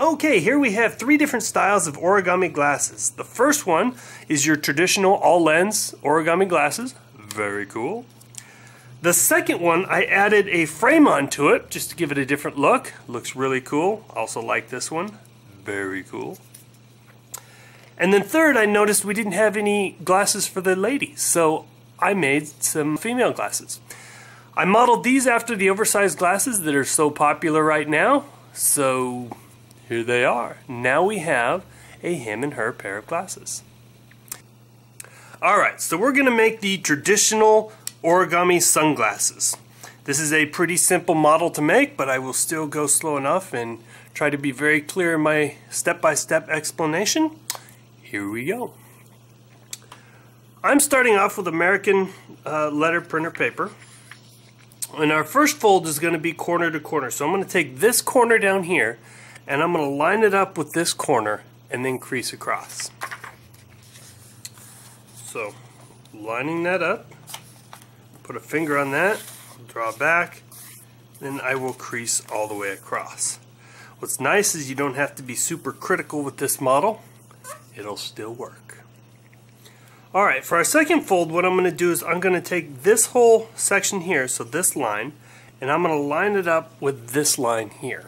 Okay, here we have three different styles of origami glasses. The first one is your traditional all-lens origami glasses. Very cool. The second one, I added a frame onto it just to give it a different look. Looks really cool. Also like this one. Very cool. And then third, I noticed we didn't have any glasses for the ladies, so I made some female glasses. I modeled these after the oversized glasses that are so popular right now, so here they are. Now we have a him and her pair of glasses. Alright, so we're going to make the traditional origami sunglasses. This is a pretty simple model to make, but I will still go slow enough and try to be very clear in my step-by-step explanation. Here we go. I'm starting off with American letter printer paper. And our first fold is going to be corner to corner. So I'm going to take this corner down here, and I'm going to line it up with this corner and then crease across. So lining that up, put a finger on that, draw back, then I will crease all the way across. What's nice is you don't have to be super critical with this model. It'll still work. Alright, for our second fold, what I'm going to do is I'm going to take this whole section here, so this line, and I'm going to line it up with this line here.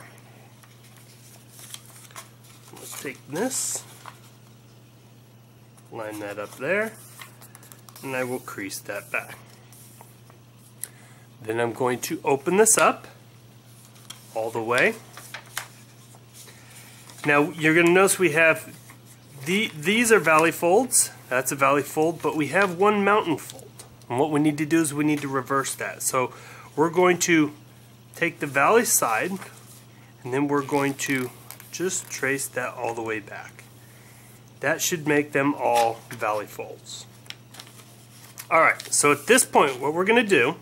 Let's take this, line that up there, and I will crease that back. Then I'm going to open this up all the way. Now you're going to notice we have these are valley folds. That's a valley fold, but we have one mountain fold. And what we need to do is we need to reverse that. So we're going to take the valley side, and then we're going to just trace that all the way back. That should make them all valley folds. Alright, so at this point what we're going to do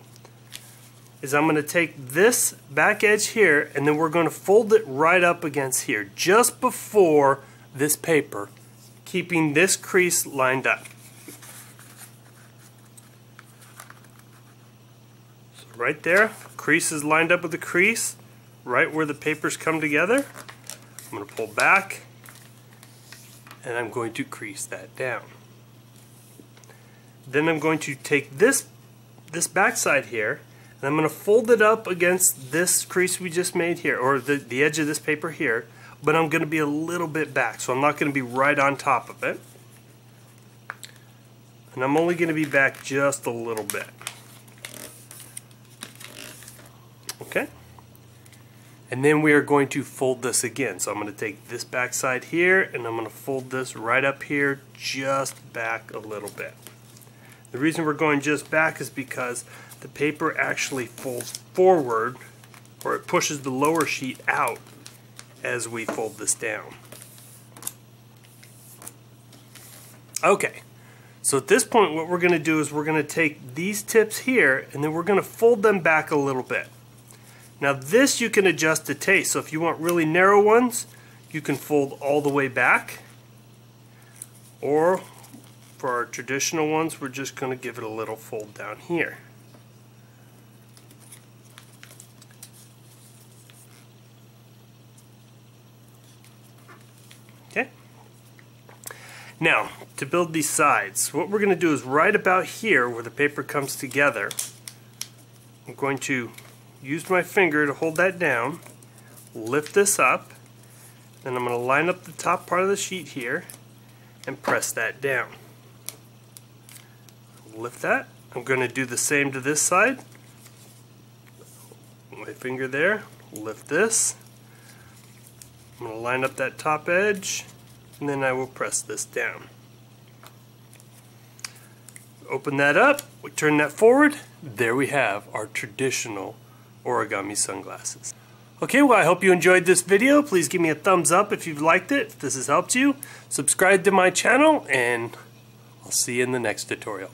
is I'm going to take this back edge here, and then we're going to fold it right up against here, just before this paper, keeping this crease lined up. So right there, crease is lined up with the crease, right where the papers come together. I'm going to pull back, and I'm going to crease that down. Then I'm going to take this back side here, and I'm going to fold it up against this crease we just made here, or the edge of this paper here, but I'm going to be a little bit back, so I'm not going to be right on top of it. And I'm only going to be back just a little bit. Okay? And then we are going to fold this again. So I'm going to take this back side here, and I'm going to fold this right up here, just back a little bit. The reason we're going just back is because the paper actually folds forward, or it pushes the lower sheet out as we fold this down. Okay, so at this point what we're going to do is we're going to take these tips here, and then we're going to fold them back a little bit. Now this you can adjust to taste, so if you want really narrow ones, you can fold all the way back, or for our traditional ones, we're just going to give it a little fold down here. Now, to build these sides, what we're going to do is right about here where the paper comes together, I'm going to use my finger to hold that down, lift this up, then I'm going to line up the top part of the sheet here and press that down. Lift that. I'm going to do the same to this side. My finger there, lift this. I'm going to line up that top edge, and then I will press this down. Open that up, we turn that forward, there we have our traditional origami sunglasses. Okay, well I hope you enjoyed this video. Please give me a thumbs up if you've liked it, if this has helped you. Subscribe to my channel, and I'll see you in the next tutorial.